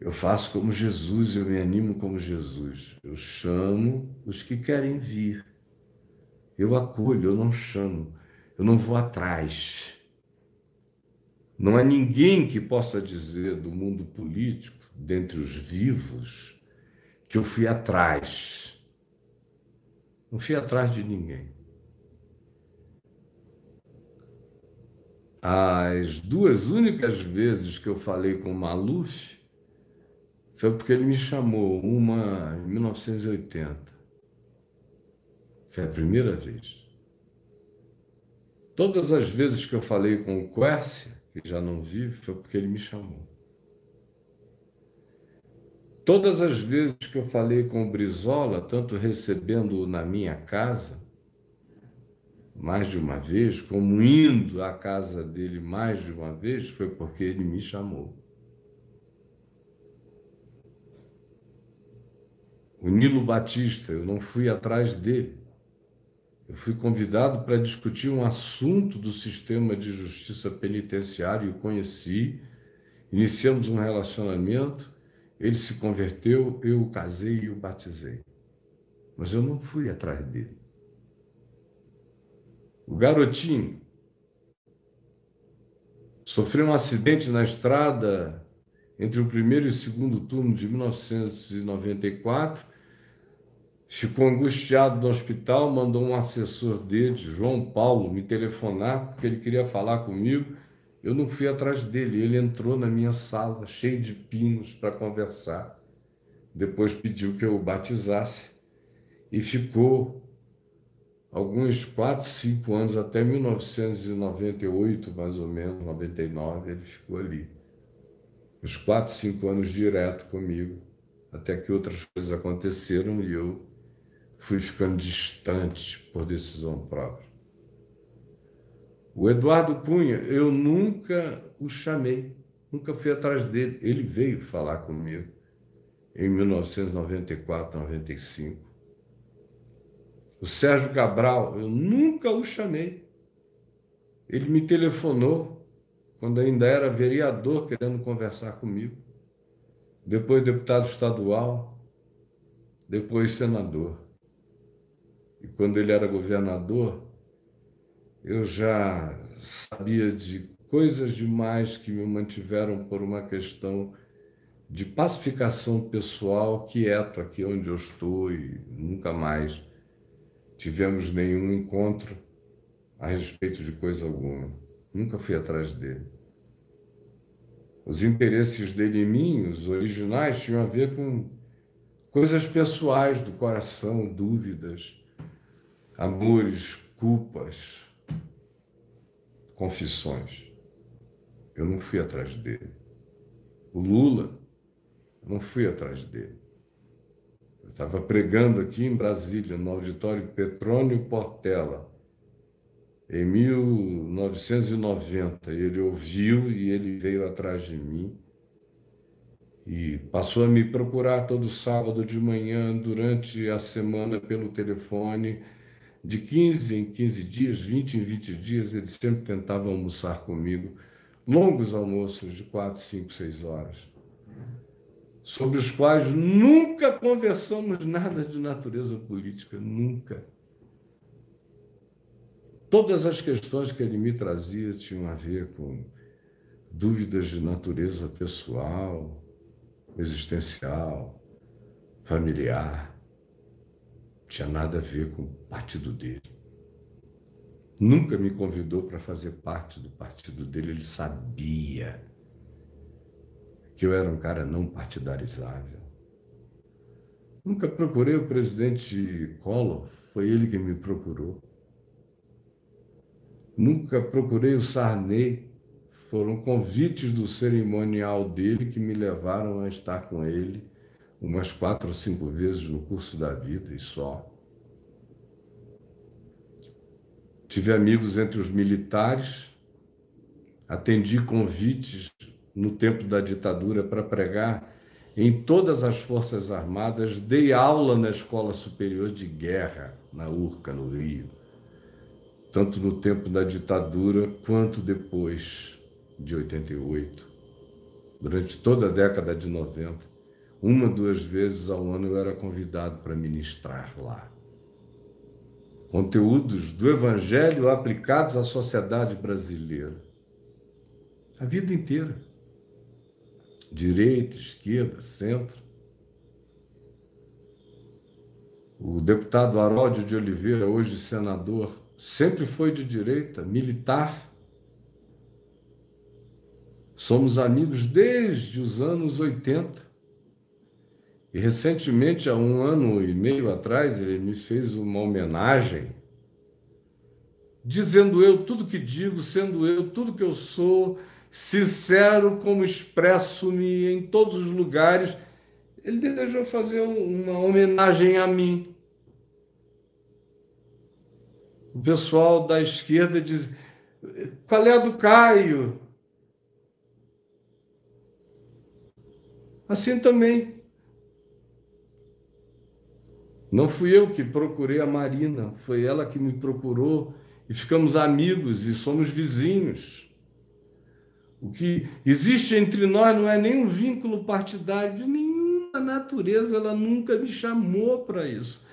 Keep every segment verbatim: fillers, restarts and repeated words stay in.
Eu faço como Jesus, eu me animo como Jesus. Eu chamo os que querem vir. Eu acolho, eu não chamo. Eu não vou atrás. Não há ninguém que possa dizer do mundo político, dentre os vivos, que eu fui atrás. Não fui atrás de ninguém. As duas únicas vezes que eu falei com o Maluf foi porque ele me chamou, uma em mil novecentos e oitenta. Foi a primeira vez. Todas as vezes que eu falei com o Quercia, que já não vive, foi porque ele me chamou. Todas as vezes que eu falei com o Brizola, tanto recebendo-o na minha casa, mais de uma vez, como indo à casa dele mais de uma vez, foi porque ele me chamou. O Nilo Batista, eu não fui atrás dele. Eu fui convidado para discutir um assunto do sistema de justiça penitenciária e o conheci. Iniciamos um relacionamento, ele se converteu, eu o casei e o batizei. Mas eu não fui atrás dele. O garotinho sofreu um acidente na estrada entre o primeiro e o segundo turno de mil novecentos e noventa e quatro. Ficou angustiado no hospital, mandou um assessor dele, João Paulo, me telefonar, porque ele queria falar comigo. Eu não fui atrás dele, ele entrou na minha sala, cheio de pinos, para conversar. Depois pediu que eu o batizasse e ficou alguns quatro, cinco anos, até mil novecentos e noventa e oito, mais ou menos, noventa e nove, ele ficou ali. Uns quatro, cinco anos direto comigo, até que outras coisas aconteceram e eu fui ficando distante por decisão própria. O Eduardo Cunha, eu nunca o chamei, nunca fui atrás dele. Ele veio falar comigo em mil novecentos e noventa e quatro, noventa e cinco. O Sérgio Cabral, eu nunca o chamei. Ele me telefonou quando ainda era vereador, querendo conversar comigo. Depois deputado estadual, depois senador. E quando ele era governador, eu já sabia de coisas demais que me mantiveram por uma questão de pacificação pessoal, quieto aqui onde eu estou, e nunca mais tivemos nenhum encontro a respeito de coisa alguma. Nunca fui atrás dele. Os interesses dele em mim, os originais, tinham a ver com coisas pessoais do coração, dúvidas, amores, culpas, confissões. Eu não fui atrás dele. O Lula, eu não fui atrás dele. Eu estava pregando aqui em Brasília, no auditório Petrônio Portela, em mil novecentos e noventa. Ele ouviu e ele veio atrás de mim e passou a me procurar todo sábado de manhã, durante a semana, pelo telefone. De quinze em quinze dias, vinte em vinte dias, ele sempre tentava almoçar comigo. Longos almoços de quatro, cinco, seis horas, sobre os quais nunca conversamos nada de natureza política, nunca. Todas as questões que ele me trazia tinham a ver com dúvidas de natureza pessoal, existencial, familiar. Não tinha nada a ver com o partido dele. Nunca me convidou para fazer parte do partido dele, ele sabia que eu era um cara não partidarizável. Nunca procurei o presidente Collor, foi ele que me procurou. Nunca procurei o Sarney, foram convites do cerimonial dele que me levaram a estar com ele umas quatro ou cinco vezes no curso da vida, e só. Tive amigos entre os militares, atendi convites no tempo da ditadura para pregar em todas as Forças Armadas, dei aula na Escola Superior de Guerra, na Urca, no Rio, tanto no tempo da ditadura quanto depois de oitenta e oito. durante toda a década de noventa. Uma, duas vezes ao ano eu era convidado para ministrar lá. Conteúdos do Evangelho aplicados à sociedade brasileira. A vida inteira. Direita, esquerda, centro. O deputado Haroldo de Oliveira, hoje senador, sempre foi de direita, militar. Somos amigos desde os anos oitenta. E recentemente, há um ano e meio atrás, ele me fez uma homenagem, dizendo eu tudo que digo, sendo eu tudo que eu sou, sincero como expresso-me em todos os lugares. Ele desejou fazer uma homenagem a mim. O pessoal da esquerda diz, qual é a do Caio? Assim também. Não fui eu que procurei a Marina, foi ela que me procurou e ficamos amigos e somos vizinhos. O que existe entre nós não é nenhum vínculo partidário de nenhuma natureza, ela nunca me chamou para isso.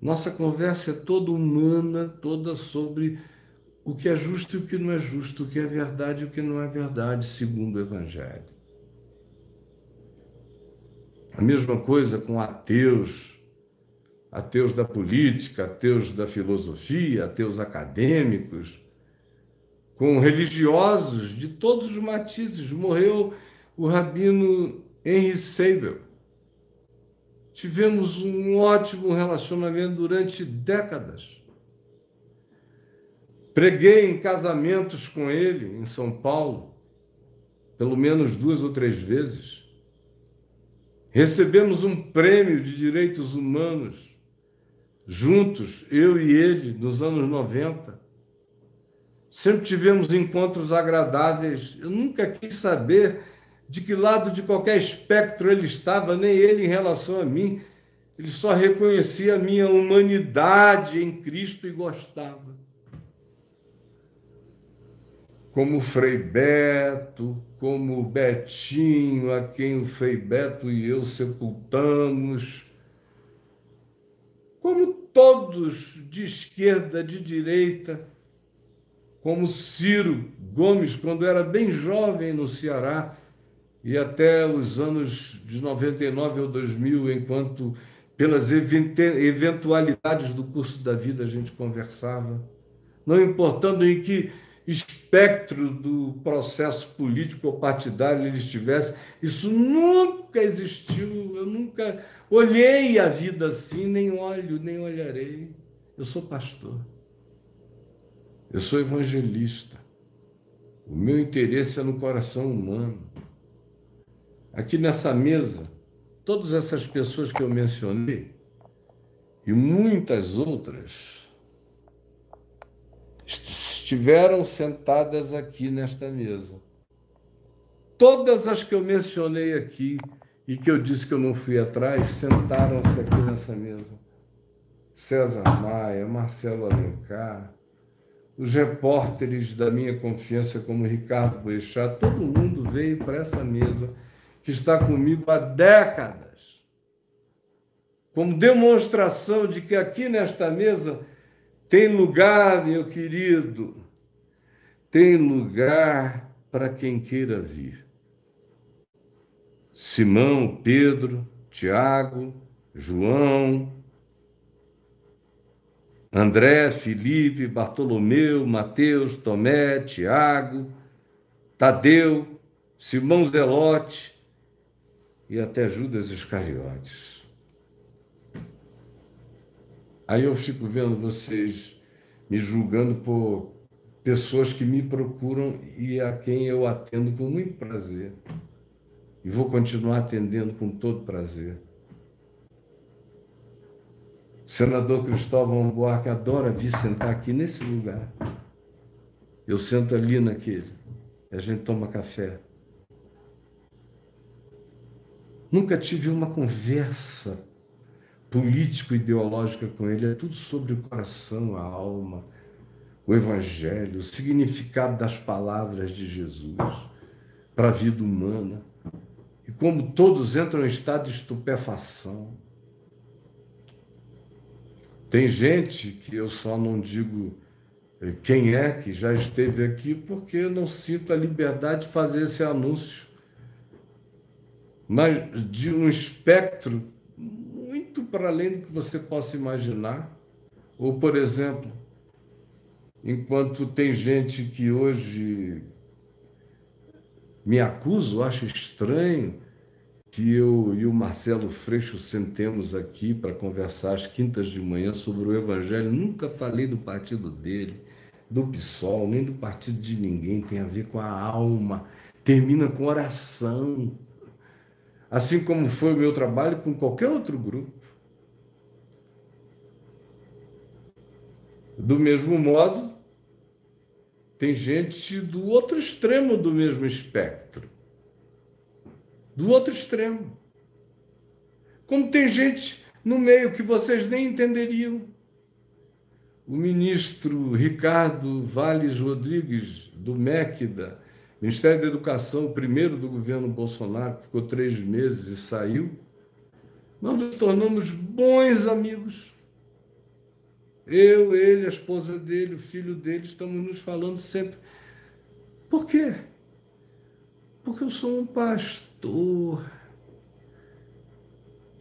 Nossa conversa é toda humana, toda sobre o que é justo e o que não é justo, o que é verdade e o que não é verdade, segundo o Evangelho. A mesma coisa com ateus, ateus da política, ateus da filosofia, ateus acadêmicos, com religiosos de todos os matizes. Morreu o rabino Henry Seibel. Tivemos um ótimo relacionamento durante décadas. Preguei em casamentos com ele em São Paulo, pelo menos duas ou três vezes. Recebemos um prêmio de direitos humanos juntos, eu e ele, nos anos noventa. Sempre tivemos encontros agradáveis. Eu nunca quis saber de que lado de qualquer espectro ele estava, nem ele em relação a mim. Ele só reconhecia a minha humanidade em Cristo e gostava. Como o Frei Beto, como o Betinho, a quem o Frei Beto e eu sepultamos, como todos de esquerda, de direita, como Ciro Gomes, quando era bem jovem no Ceará, e até os anos de noventa e nove ou dois mil, enquanto pelas eventualidades do curso da vida a gente conversava, não importando em que espectro do processo político ou partidário ele estivesse, isso nunca existiu, eu nunca olhei a vida assim, nem olho, nem olharei. Eu sou pastor, eu sou evangelista, o meu interesse é no coração humano. Aqui nessa mesa, todas essas pessoas que eu mencionei e muitas outras estiveram sentadas aqui nesta mesa. Todas as que eu mencionei aqui e que eu disse que eu não fui atrás, sentaram-se aqui nessa mesa. César Maia, Marcelo Alencar, os repórteres da minha confiança, como Ricardo Boechat, todo mundo veio para essa mesa que está comigo há décadas, como demonstração de que aqui nesta mesa tem lugar, meu querido, tem lugar para quem queira vir. Simão, Pedro, Tiago, João, André, Felipe, Bartolomeu, Mateus, Tomé, Tiago, Tadeu, Simão Zelote e até Judas Iscariotes. Aí eu fico vendo vocês me julgando por pessoas que me procuram e a quem eu atendo com muito prazer. E vou continuar atendendo com todo prazer. O senador Cristóvão Buarque adora vir sentar aqui nesse lugar. Eu sento ali naquele. A gente toma café. Nunca tive uma conversa político-ideológica com ele, é tudo sobre o coração, a alma, o evangelho, o significado das palavras de Jesus para a vida humana, e como todos entram em estado de estupefação. Tem gente que eu só não digo quem é, que já esteve aqui, porque eu não sinto a liberdade de fazer esse anúncio, mas de um espectro muito para além do que você possa imaginar. Ou, por exemplo, enquanto tem gente que hoje me acusa, acho estranho, que eu e o Marcelo Freixo sentemos aqui para conversar às quintas de manhã sobre o Evangelho. Nunca falei do partido dele, do P SOL, nem do partido de ninguém. Tem a ver com a alma. Termina com oração. Assim como foi o meu trabalho com qualquer outro grupo. Do mesmo modo, tem gente do outro extremo do mesmo espectro. Do outro extremo. Como tem gente no meio que vocês nem entenderiam. O ministro Ricardo Valles Rodrigues, do M E C, da Ministério da Educação, o primeiro do governo Bolsonaro, que ficou três meses e saiu, nós nos tornamos bons amigos. Eu, ele, a esposa dele, o filho dele, estamos nos falando sempre. Por quê? Porque eu sou um pastor.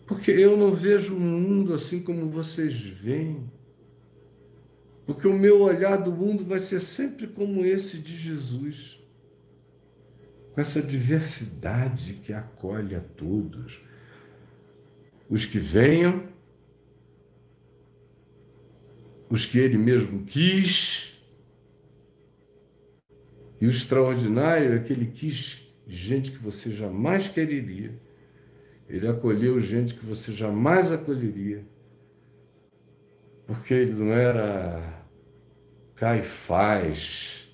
Porque eu não vejo o mundo assim como vocês veem. Porque o meu olhar do mundo vai ser sempre como esse de Jesus. Com essa diversidade que acolhe a todos. Os que venham, os que ele mesmo quis. E o extraordinário é que ele quis gente que você jamais quereria. Ele acolheu gente que você jamais acolheria. Porque ele não era Caifás,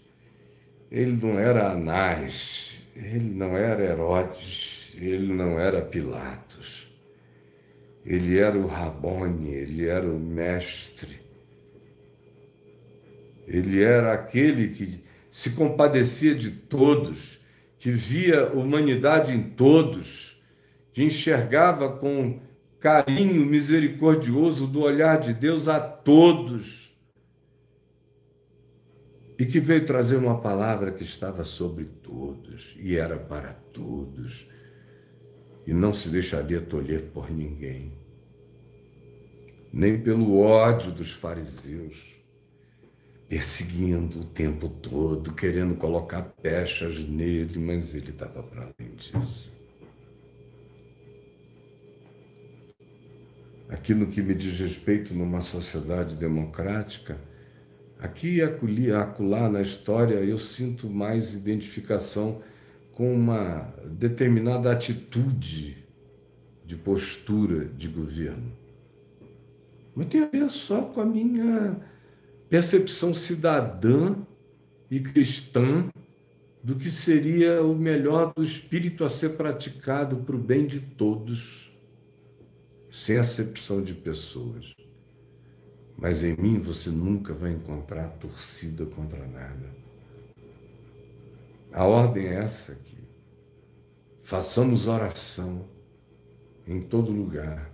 ele não era Anás, ele não era Herodes, ele não era Pilatos. Ele era o Rabone, ele era o mestre. Ele era aquele que se compadecia de todos, que via humanidade em todos, que enxergava com carinho misericordioso do olhar de Deus a todos, e que veio trazer uma palavra que estava sobre todos, e era para todos, e não se deixaria tolher por ninguém, nem pelo ódio dos fariseus, perseguindo o tempo todo, querendo colocar pechas nele, mas ele estava para além disso. Aqui no que me diz respeito, numa sociedade democrática, aqui e acolá na história, eu sinto mais identificação com uma determinada atitude de postura de governo. Mas tem a ver só com a minha percepção cidadã e cristã do que seria o melhor do espírito a ser praticado para o bem de todos, sem acepção de pessoas. Mas em mim você nunca vai encontrar torcida contra nada. A ordem é essa aqui. Façamos oração em todo lugar,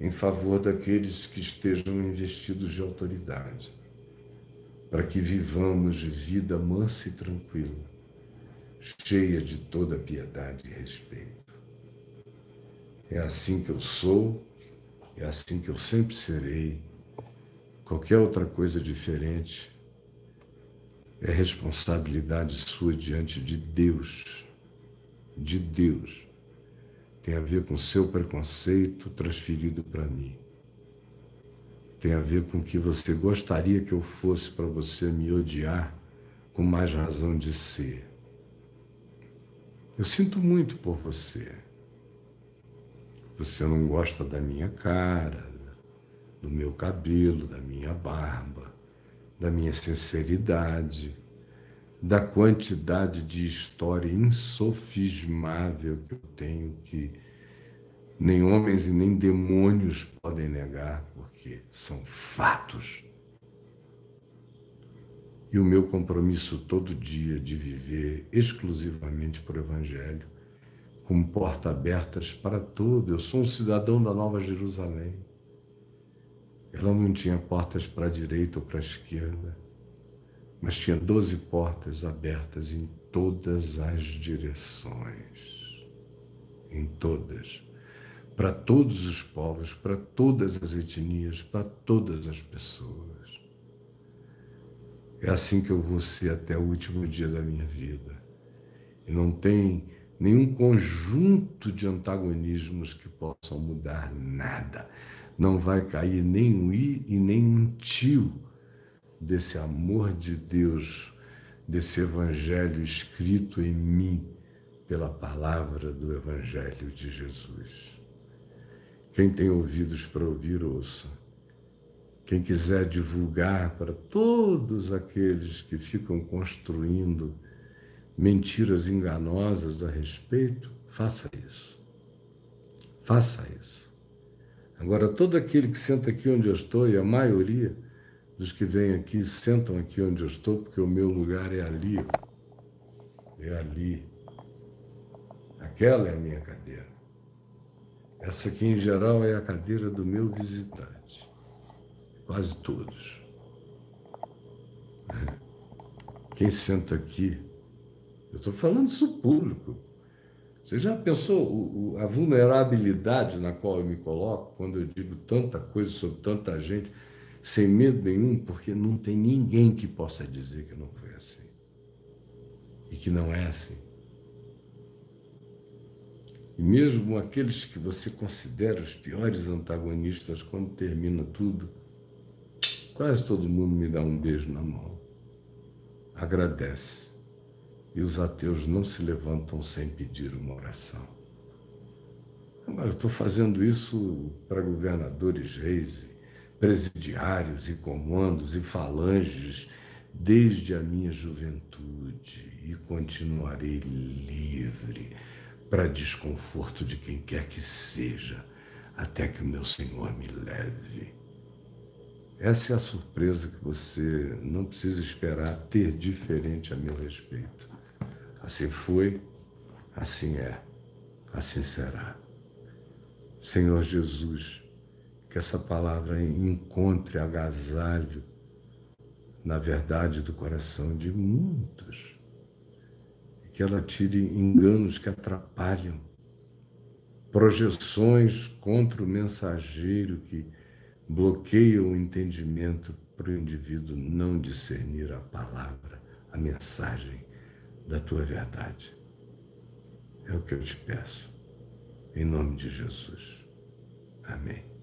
em favor daqueles que estejam investidos de autoridade, para que vivamos vida mansa e tranquila, cheia de toda piedade e respeito. É assim que eu sou, é assim que eu sempre serei. Qualquer outra coisa diferente é responsabilidade sua diante de Deus, de Deus. Tem a ver com seu preconceito transferido para mim. Tem a ver com o que você gostaria que eu fosse para você me odiar com mais razão de ser. Eu sinto muito por você. Você não gosta da minha cara, do meu cabelo, da minha barba, da minha sinceridade, da quantidade de história insofismável que eu tenho, que nem homens e nem demônios podem negar, porque são fatos. E o meu compromisso todo dia de viver exclusivamente para o Evangelho, com portas abertas para tudo. Eu sou um cidadão da Nova Jerusalém. Ela não tinha portas para a direita ou para a esquerda, mas tinha doze portas abertas em todas as direções, em todas, para todos os povos, para todas as etnias, para todas as pessoas. É assim que eu vou ser até o último dia da minha vida. E não tem nenhum conjunto de antagonismos que possam mudar nada. Não vai cair nem um i e nem um tio desse amor de Deus, desse evangelho escrito em mim pela palavra do evangelho de Jesus. Quem tem ouvidos para ouvir, ouça. Quem quiser divulgar para todos aqueles que ficam construindo mentiras enganosas a respeito, faça isso. Faça isso. Agora, todo aquele que senta aqui onde eu estou, e a maioria dos que vêm aqui sentam aqui onde eu estou, porque o meu lugar é ali, é ali. Aquela é a minha cadeira. Essa aqui, em geral, é a cadeira do meu visitante. Quase todos. Quem senta aqui, eu estou falando isso público. Você já pensou a vulnerabilidade na qual eu me coloco quando eu digo tanta coisa sobre tanta gente, sem medo nenhum, porque não tem ninguém que possa dizer que não foi assim e que não é assim. E mesmo aqueles que você considera os piores antagonistas, quando termina tudo, quase todo mundo me dá um beijo na mão, agradece. E os ateus não se levantam sem pedir uma oração. Agora, eu estou fazendo isso para governadores, reis, presidiários e comandos e falanges desde a minha juventude, e continuarei livre para desconforto de quem quer que seja, até que o meu Senhor me leve. Essa é a surpresa que você não precisa esperar ter diferente a meu respeito. Assim foi, assim é, assim será. Senhor Jesus, que essa palavra encontre agasalho na verdade do coração de muitos, e que ela tire enganos que atrapalham, projeções contra o mensageiro que bloqueiam o entendimento para o indivíduo não discernir a palavra, a mensagem da tua verdade. É o que eu te peço, em nome de Jesus. Amém.